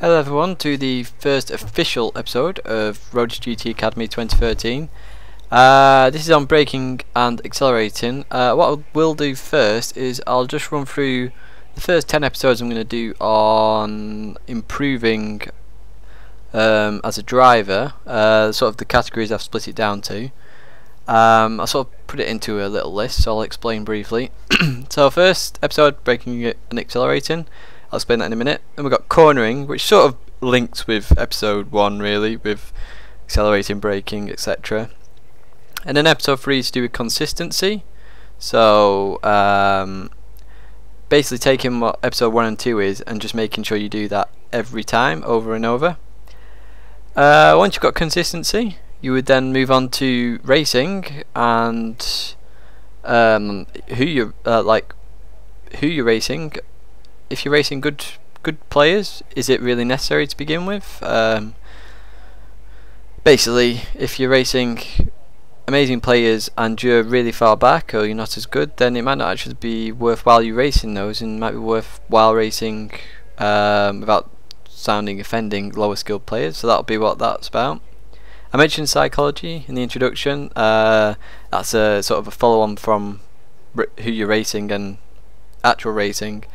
Hello everyone, to the first official episode of Road to GT Academy 2013. This is on braking and accelerating. What I will do first is I'll just run through the first 10 episodes I'm going to do on improving as a driver, sort of the categories I've split it down to. I sort of put it into a little list, so I'll explain briefly. So first episode, braking and accelerating. I'll explain that in a minute. Then we've got cornering, which sort of links with episode 1 really, with accelerating, braking, etc. And then episode 3 is to do with consistency. So basically taking what episode 1 and 2 is and just making sure you do that every time, over and over. Once you've got consistency, you would then move on to racing and who you're racing. If you're racing good players, is it really necessary to begin with? Basically, if you're racing amazing players and you're really far back or you're not as good, then it might not actually be worthwhile you racing those, and it might be worthwhile racing without sounding offending lower skilled players. So that'll be what that's about. I mentioned psychology in the introduction. That's a sort of a follow-on from who you're racing and actual racing.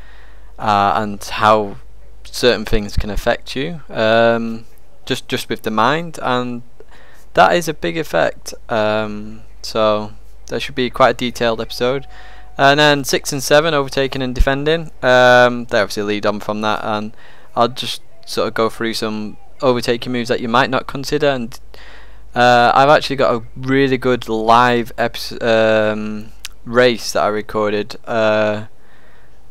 And how certain things can affect you, just with the mind, and that is a big effect. So that should be quite a detailed episode. And then 6 and 7, overtaking and defending. They obviously lead on from that, and I'll just sort of go through some overtaking moves that you might not consider. And I've actually got a really good live race that I recorded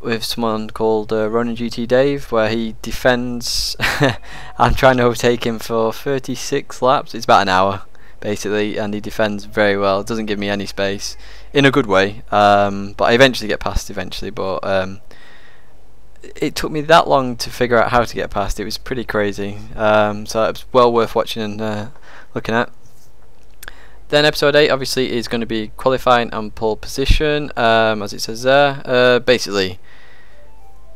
with someone called Ronan GT Dave, where he defends I'm trying to overtake him for 36 laps. It's about an hour basically, and he defends very well, doesn't give me any space in a good way, but I eventually get past but it took me that long to figure out how to get past. It was pretty crazy, so it's well worth watching and looking at. Then episode 8 obviously is going to be qualifying and pole position, as it says there. Basically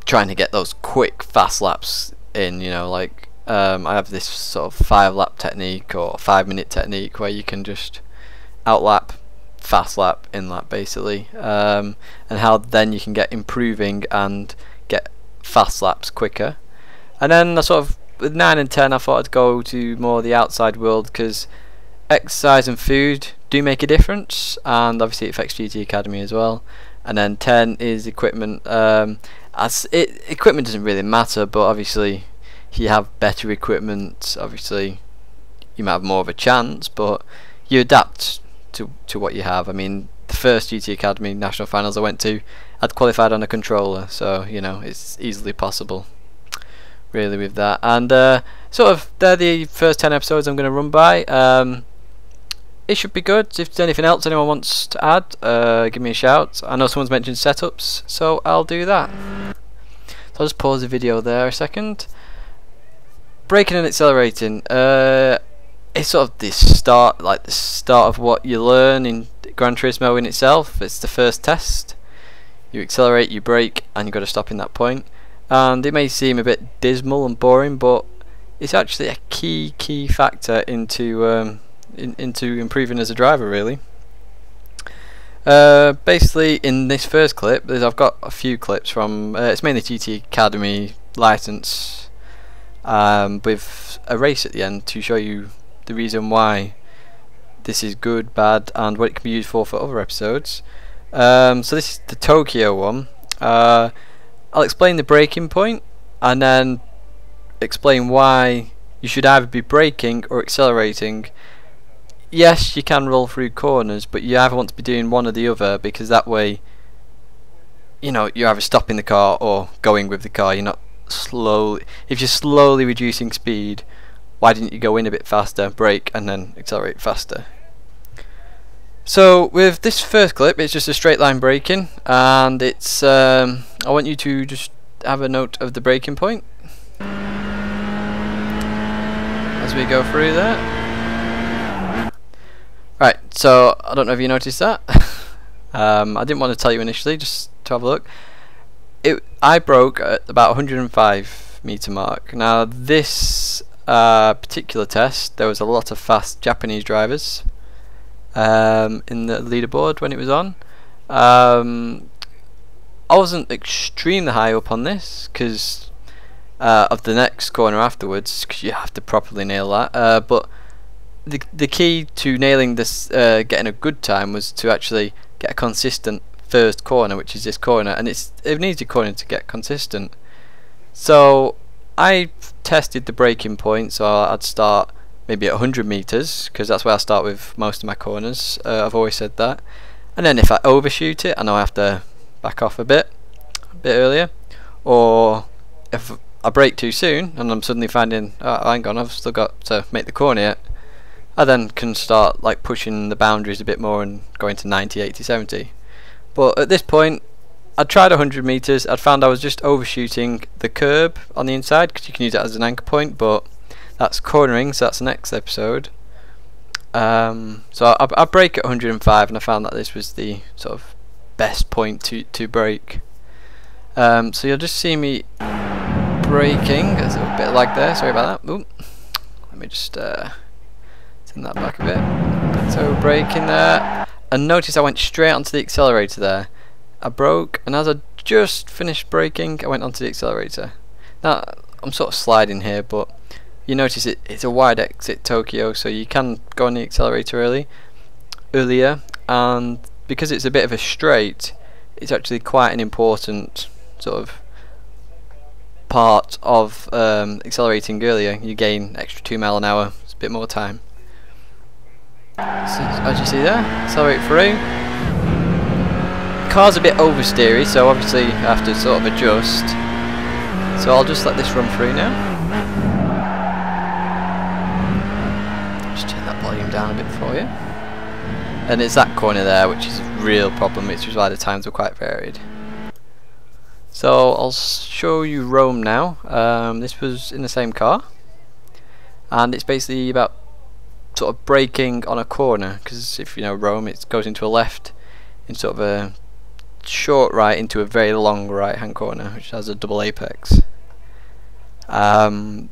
trying to get those quick fast laps in, you know, like I have this sort of 5 lap technique or 5 minute technique where you can just outlap, fast lap, in lap basically, and how then you can get improving and get fast laps quicker. And then I sort of with 9 and 10 I thought I'd go to more the outside world, because exercise and food do make a difference, and obviously it affects GT Academy as well. And then 10 is equipment. Equipment doesn't really matter, but obviously if you have better equipment, obviously you might have more of a chance, but you adapt to what you have. I mean, the first GT Academy national finals I went to, I'd qualified on a controller, so you know, it's easily possible really with that. And sort of they're the first 10 episodes I'm going to run by. It should be good. If there's anything else anyone wants to add, give me a shout. I know someone's mentioned setups, so I'll do that. So I'll just pause the video there a second. Braking and accelerating. It's sort of the start of what you learn in Gran Turismo in itself. It's the first test. You accelerate, you brake, and you've got to stop in that point. And it may seem a bit dismal and boring, but it's actually a key factor into improving as a driver really. Basically in this first clip, I've got a few clips from it's mainly GT Academy license, with a race at the end to show you the reason why this is good, bad, and what it can be used for other episodes. So this is the Tokyo one. I'll explain the braking point and then explain why you should either be braking or accelerating. Yes, you can roll through corners, but you either want to be doing one or the other, because that way, you know, you're either stopping the car or going with the car. You're not slowly. If you're slowly reducing speed, why didn't you go in a bit faster, brake, and then accelerate faster? So with this first clip, it's just a straight line braking, and it's I want you to just have a note of the braking point as we go through that. Right, so I don't know if you noticed that. I didn't want to tell you initially, just to have a look. I broke at about 105 meter mark. Now this particular test, there was a lot of fast Japanese drivers in the leaderboard when it was on. I wasn't extremely high up on this because of the next corner afterwards, because you have to properly nail that, but the key to nailing this, getting a good time, was to actually get a consistent first corner, which is this corner, and it's an easy corner to get consistent. So I tested the braking point, so I'd start maybe at 100 meters because that's where I start with most of my corners. I've always said that, and then if I overshoot it, I know I have to back off a bit earlier, or if I brake too soon and I'm suddenly finding, oh, hang on, I've still got to make the corner yet, I then can start like pushing the boundaries a bit more and going to 90, 80, 70. But at this point, I tried 100 meters. I'd found I was just overshooting the curb on the inside because you can use it as an anchor point, but that's cornering, so that's the next episode. So I brake at 105, and I found that this was the sort of best point to brake. So you'll just see me braking. There's a bit of lag there. Sorry about that. Ooh. Let me just send that back a bit. So braking there, and notice I went straight onto the accelerator there. I broke, and as I just finished braking, I went onto the accelerator. Now I'm sort of sliding here, but you notice it's a wide exit Tokyo, so you can go on the accelerator earlier, and because it's a bit of a straight, it's actually quite an important sort of part of accelerating earlier. You gain extra 2 miles an hour, it's a bit more time. So as you see there, accelerate through. Car's a bit oversteery, so obviously I have to sort of adjust. So I'll just let this run through now. Just turn that volume down a bit for you. And it's that corner there which is a real problem, which is why the times were quite varied. So I'll show you Rome now. This was in the same car, and it's basically about sort of braking on a corner, because if you know Rome, it goes into a left in sort of a short right into a very long right hand corner which has a double apex. So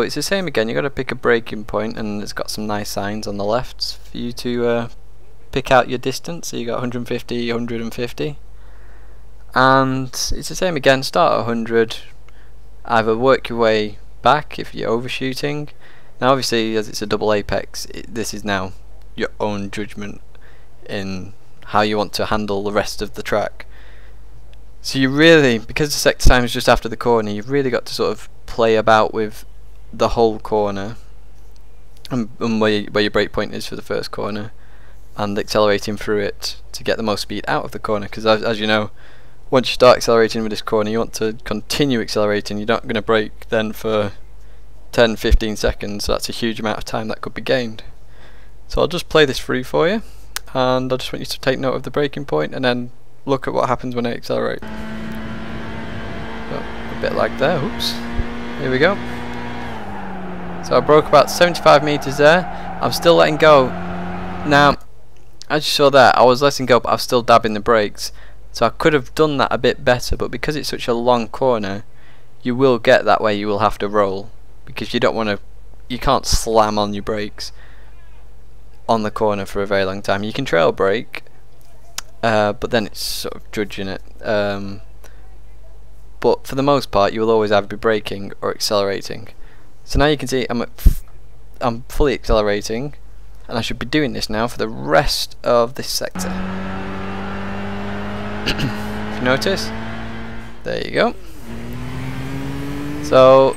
it's the same again, you've got to pick a braking point, and it's got some nice signs on the left for you to pick out your distance, so you got 150, 150, and it's the same again, start at 100, either work your way back if you're overshooting. Now obviously as it's a double apex, this is now your own judgment in how you want to handle the rest of the track. So you really, because the sector time is just after the corner, you've really got to sort of play about with the whole corner and where your brake point is for the first corner, and accelerating through it to get the most speed out of the corner, because as you know, once you start accelerating with this corner, you want to continue accelerating. You're not going to brake then for 10-15 seconds, so that's a huge amount of time that could be gained. So I'll just play this through for you, and I just want you to take note of the braking point and then look at what happens when I accelerate. Oh, a bit like there, oops, here we go. So I broke about 75 meters there, I'm still letting go. Now as you saw there, I was letting go, but I was still dabbing the brakes, so I could have done that a bit better, but because it's such a long corner, you will get that way, you will have to roll, because you don't want to, you can't slam on your brakes on the corner for a very long time. You can trail brake, but then it's sort of judging it. But for the most part, you will always either be braking or accelerating. So now you can see I'm fully accelerating, and I should be doing this now for the rest of this sector. If you notice, there you go. So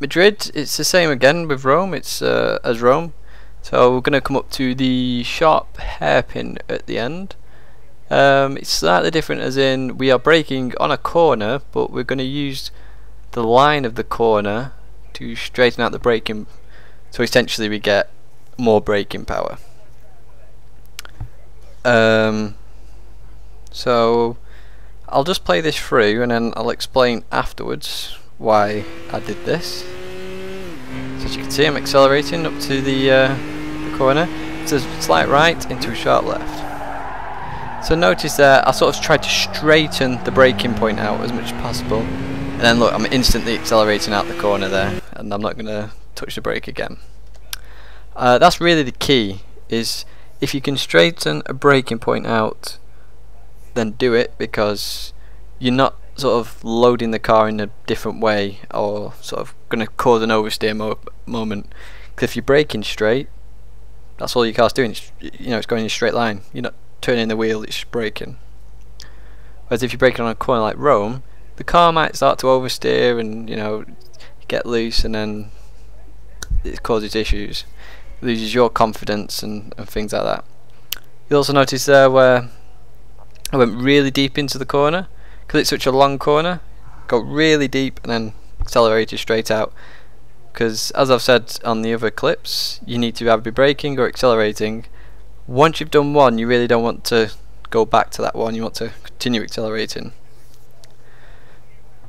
Madrid, it's the same again with Rome. It's as Rome. So we're going to come up to the sharp hairpin at the end. It's slightly different, as in we are braking on a corner, but we're going to use the line of the corner to straighten out the braking, so essentially we get more braking power. So I'll just play this through, and then I'll explain afterwards why I did this. So as you can see, I'm accelerating up to the corner. It's a slight right into a sharp left. So notice there, I sort of tried to straighten the braking point out as much as possible, And then look, I'm instantly accelerating out the corner there, and I'm not going to touch the brake again. That's really the key, is if you can straighten a braking point out, then do it, because you're not sort of loading the car in a different way or sort of going to cause an oversteer moment. Because if you're braking straight, that's all your car's doing. It's, you know, it's going in a straight line. You're not turning the wheel, it's braking. Whereas if you're braking on a corner like Rome, the car might start to oversteer and, you know, get loose, and then it causes issues. It loses your confidence and things like that. You'll also notice there where I went really deep into the corner, because it's such a long corner, got really deep and then accelerated straight out. Because as I've said on the other clips, you need to either be braking or accelerating. Once you've done one, you really don't want to go back to that one, you want to continue accelerating.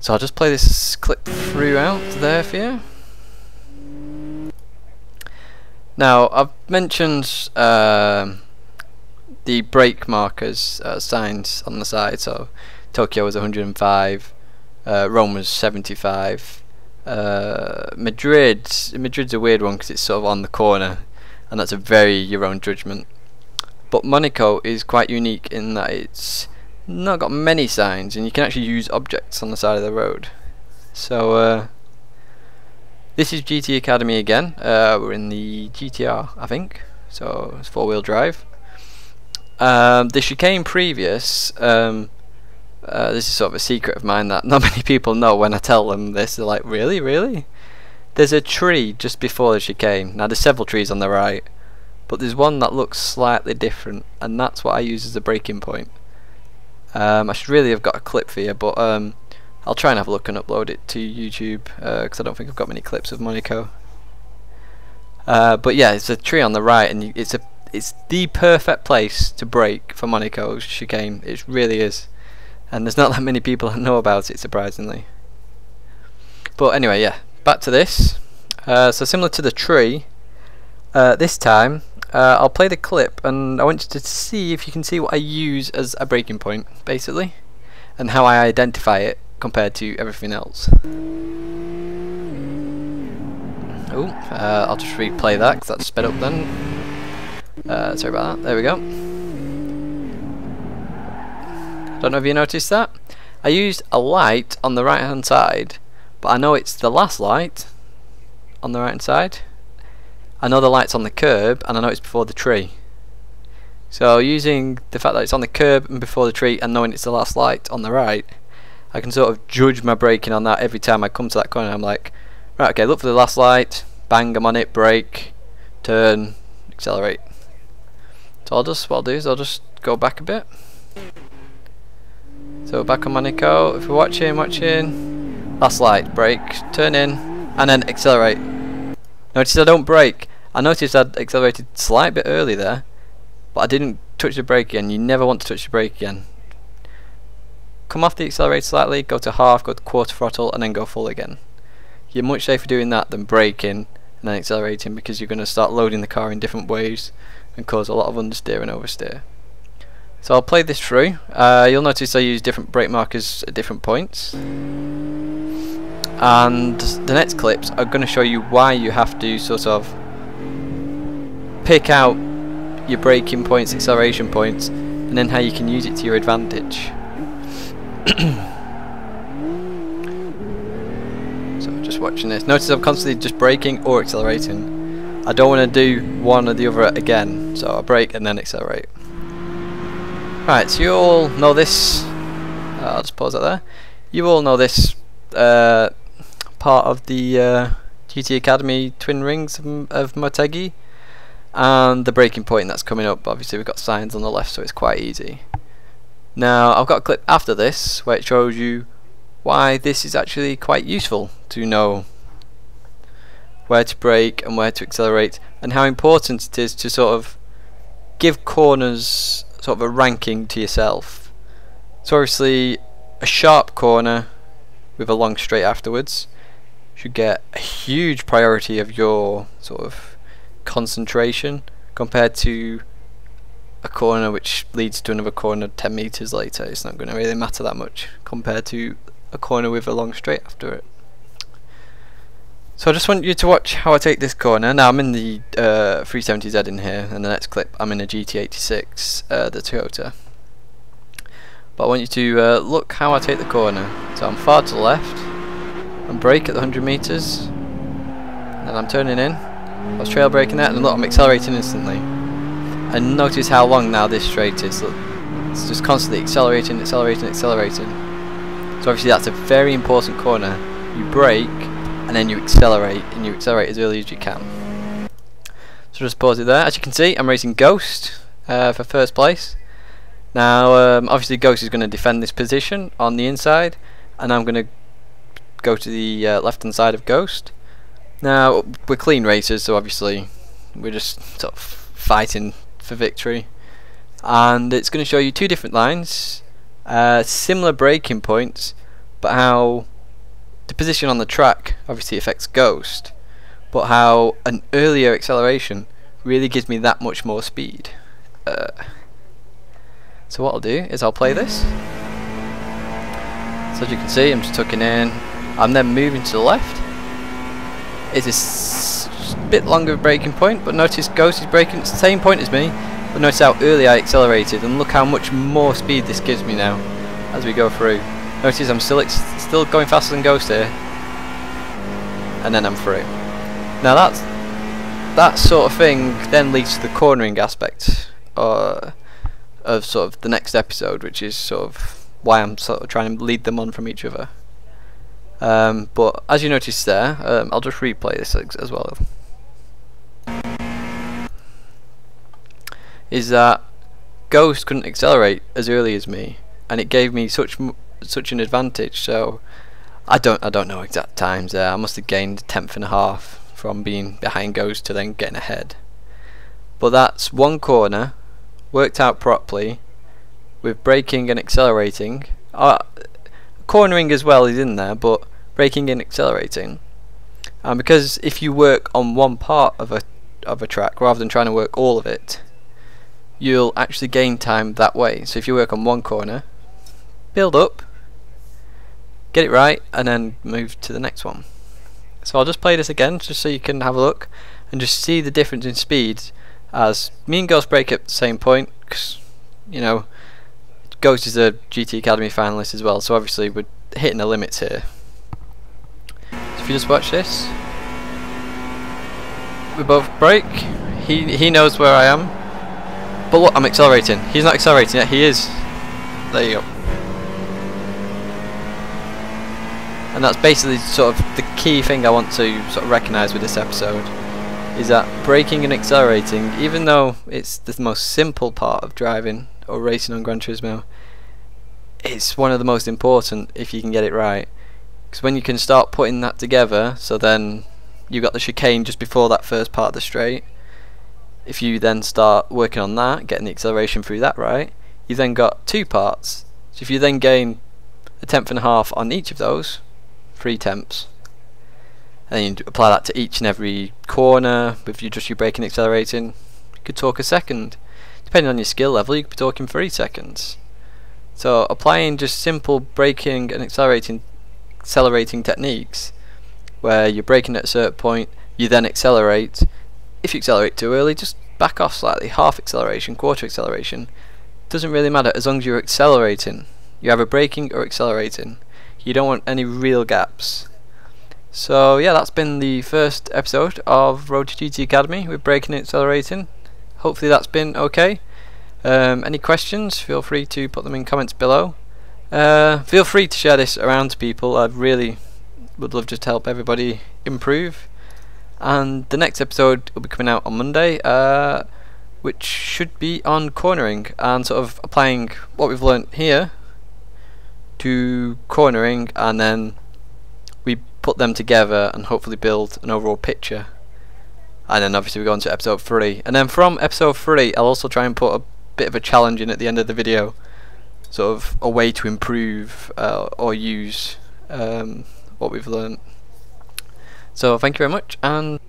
So I'll just play this clip throughout there for you. Now, I've mentioned the brake markers, signs on the side, so Tokyo was 105, Rome was 75, Madrid's a weird one because it's sort of on the corner, and that's a very your own judgment. But Monaco is quite unique in that it's not got many signs, and you can actually use objects on the side of the road. So this is GT Academy again. We're in the GTR, I think. So it's four-wheel drive. The chicane previous. This is sort of a secret of mine that not many people know. When I tell them this, they're like, "Really, really?" There's a tree just before the chicane. Now there's several trees on the right, but there's one that looks slightly different, and that's what I use as a breaking point. I should really have got a clip for you, but I'll try and have a look and upload it to YouTube, because I don't think I've got many clips of Monaco. But yeah, it's a tree on the right, and it's the perfect place to brake for Monaco's chicane. It really is, and there's not that many people that know about it, surprisingly. But anyway, yeah, back to this. So similar to the tree, this time I'll play the clip, and I want you to see if you can see what I use as a breaking point, basically, and how I identify it compared to everything else. Oh, I'll just replay that because that's sped up then. Sorry about that. There we go. Don't know if you noticed that. I used a light on the right hand side, but I know it's the last light on the right hand side. I know the light's on the curb, and I know it's before the tree. So using the fact that it's on the curb and before the tree, and knowing it's the last light on the right, I can sort of judge my braking on that. Every time I come to that corner, I'm like, right, okay, look for the last light, bang, I'm on it, brake, turn, accelerate. So what I'll do is I'll just go back a bit. So back on Monaco, if you're watching, last light, brake, turn in, and then accelerate. Notice I don't brake. I noticed I'd accelerated a slight bit early there, but I didn't touch the brake again. You never want to touch the brake again. Come off the accelerator slightly, go to half, go to quarter throttle, and then go full again. You're much safer doing that than braking and then accelerating, because you're going to start loading the car in different ways and cause a lot of understeer and oversteer. So I'll play this through. You'll notice I use different brake markers at different points. And the next clips are going to show you why you have to sort of pick out your braking points, acceleration points, and then how you can use it to your advantage. So just watching this, notice I'm constantly just braking or accelerating. I don't want to do one or the other again, so I brake and then accelerate. Right, so you all know this. I'll just pause that there. You all know this part of the GT Academy Twin Rings of Motegi, and the breaking point that's coming up. Obviously we've got signs on the left, so it's quite easy. Now I've got a clip after this where it shows you why this is actually quite useful to know where to brake and where to accelerate, and how important it is to sort of give corners sort of a ranking to yourself. So obviously a sharp corner with a long straight afterwards should get a huge priority of your sort of concentration compared to a corner which leads to another corner 10 meters later. It's not going to really matter that much compared to a corner with a long straight after it. So I just want you to watch how I take this corner. Now I'm in the 370Z in here, and the next clip I'm in a GT86, the Toyota. But I want you to look how I take the corner. So I'm far to the left, I'm brake at the 100 metres, and I'm turning in. I was trail braking that, and look, I'm accelerating instantly. And notice how long now this straight is. Look, it's just constantly accelerating, accelerating, accelerating. So obviously that's a very important corner. You brake, and then you accelerate as early as you can. So just pause it there. As you can see, I'm racing Ghost for first place. Now obviously Ghost is going to defend this position on the inside, and I'm going to go to the left hand side of Ghost. Now we're clean racers, so obviously we're just sort of fighting for victory, and it's going to show you two different lines, similar braking points, but how the position on the track obviously affects Ghost, but how an earlier acceleration really gives me that much more speed. So what I'll do is I'll play this. So as you can see, I'm just tucking in. I'm then moving to the left. It's a bit longer braking point, but notice Ghost is braking at the same point as me, but notice how early I accelerated, and look how much more speed this gives me now as we go through. Notice I'm still going faster than Ghost here, and then I'm through. Now that sort of thing then leads to the cornering aspect of sort of the next episode, which is sort of why I'm sort of trying to lead them on from each other. But as you notice there, I'll just replay this as well. Is that Ghost couldn't accelerate as early as me, and it gave me such an advantage. So I don't know exact times there. I must have gained a tenth and a half from being behind Ghost to then getting ahead. But that's one corner worked out properly with braking and accelerating. Cornering as well is in there, but braking and accelerating. And because if you work on one part of a track rather than trying to work all of it, you'll actually gain time that way. So if you work on one corner, build up, get it right, and then move to the next one. So I'll just play this again just so you can have a look and just see the difference in speed as me and Ghost break at the same point, because you know Ghost is a GT Academy finalist as well, so obviously we're hitting the limits here. So if you just watch this, we both brake, he knows where I am, but look, I'm accelerating. He's not accelerating yet, he is. There you go. And that's basically sort of the key thing I want to sort of recognise with this episode, is that braking and accelerating, even though it's the most simple part of driving or racing on Gran Turismo, it's one of the most important if you can get it right. Because when you can start putting that together, so then you got the chicane just before that first part of the straight, if you then start working on that, getting the acceleration through that right, you then got two parts. So if you then gain a tenth and a half on each of those, 3 tenths, and you apply that to each and every corner with you just your braking and accelerating, you could talk a second. Depending on your skill level, you could be talking 3 seconds. So applying just simple braking and accelerating techniques, where you're braking at a certain point, you then accelerate. If you accelerate too early, just back off slightly, half acceleration, quarter acceleration, doesn't really matter as long as you're accelerating. You have a braking or accelerating. You don't want any real gaps. So yeah, that's been the first episode of Road to GT Academy with braking and accelerating. Hopefully that's been okay. Any questions, feel free to put them in comments below. Feel free to share this around to people. I really would love just to help everybody improve. And the next episode will be coming out on Monday, which should be on cornering and sort of applying what we've learnt here to cornering, and then we put them together and hopefully build an overall picture. And then obviously we go on to episode 3, and then from episode 3 I'll also try and put a bit of a challenge in at the end of the video, sort of a way to improve or use what we've learnt. So thank you very much, and